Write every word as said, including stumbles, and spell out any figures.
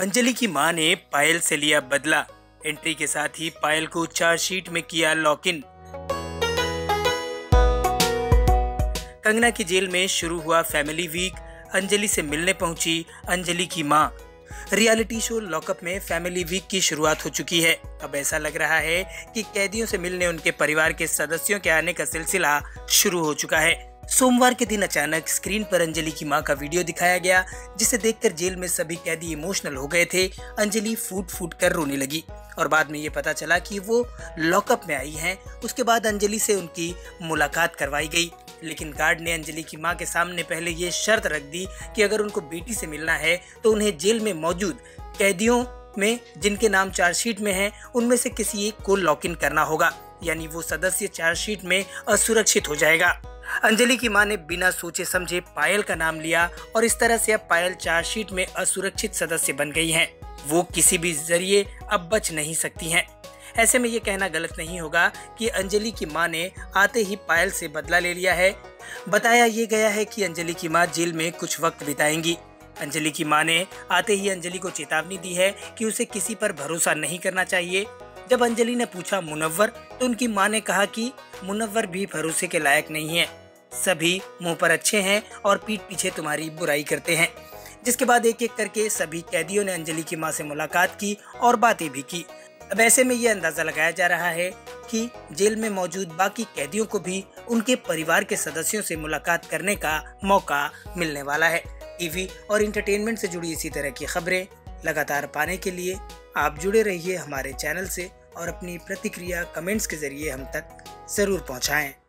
अंजलि की मां ने पायल से लिया बदला। एंट्री के साथ ही पायल को चार्जशीट में किया लॉक इन। कंगना की जेल में शुरू हुआ फैमिली वीक। अंजलि से मिलने पहुंची अंजलि की मां। रियलिटी शो लॉकअप में फैमिली वीक की शुरुआत हो चुकी है। अब ऐसा लग रहा है कि कैदियों से मिलने उनके परिवार के सदस्यों के आने का सिलसिला शुरू हो चुका है। सोमवार के दिन अचानक स्क्रीन पर अंजलि की मां का वीडियो दिखाया गया, जिसे देखकर जेल में सभी कैदी इमोशनल हो गए थे। अंजलि फूट फूट कर रोने लगी और बाद में ये पता चला कि वो लॉकअप में आई हैं। उसके बाद अंजलि से उनकी मुलाकात करवाई गई, लेकिन गार्ड ने अंजलि की मां के सामने पहले ये शर्त रख दी कि अगर उनको बेटी से मिलना है तो उन्हें जेल में मौजूद कैदियों में जिनके नाम चार्जशीट में हैं उनमें से किसी एक को लॉक इन करना होगा, यानी वो सदस्य चार्जशीट में असुरक्षित हो जाएगा। अंजलि की मां ने बिना सोचे समझे पायल का नाम लिया और इस तरह से अब पायल चार्जशीट में असुरक्षित सदस्य बन गई हैं। वो किसी भी जरिए अब बच नहीं सकती हैं। ऐसे में ये कहना गलत नहीं होगा कि अंजलि की मां ने आते ही पायल से बदला ले लिया है। बताया ये गया है कि अंजलि की मां जेल में कुछ वक्त बिताएंगी। अंजलि की मां ने आते ही अंजलि को चेतावनी दी है कि उसे किसी पर भरोसा नहीं करना चाहिए। जब अंजलि ने पूछा मुनव्वर, तो उनकी मां ने कहा कि मुनव्वर भी भरोसे के लायक नहीं है। सभी मुंह पर अच्छे हैं और पीठ पीछे तुम्हारी बुराई करते हैं। जिसके बाद एक एक करके सभी कैदियों ने अंजलि की मां से मुलाकात की और बातें भी की। अब ऐसे में ये अंदाजा लगाया जा रहा है कि जेल में मौजूद बाकी कैदियों को भी उनके परिवार के सदस्यों से मुलाकात करने का मौका मिलने वाला है। टीवी और एंटरटेनमेंट से जुड़ी इसी तरह की खबरें लगातार पाने के लिए आप जुड़े रहिए हमारे चैनल से और अपनी प्रतिक्रिया कमेंट्स के जरिए हम तक जरूर पहुंचाएं।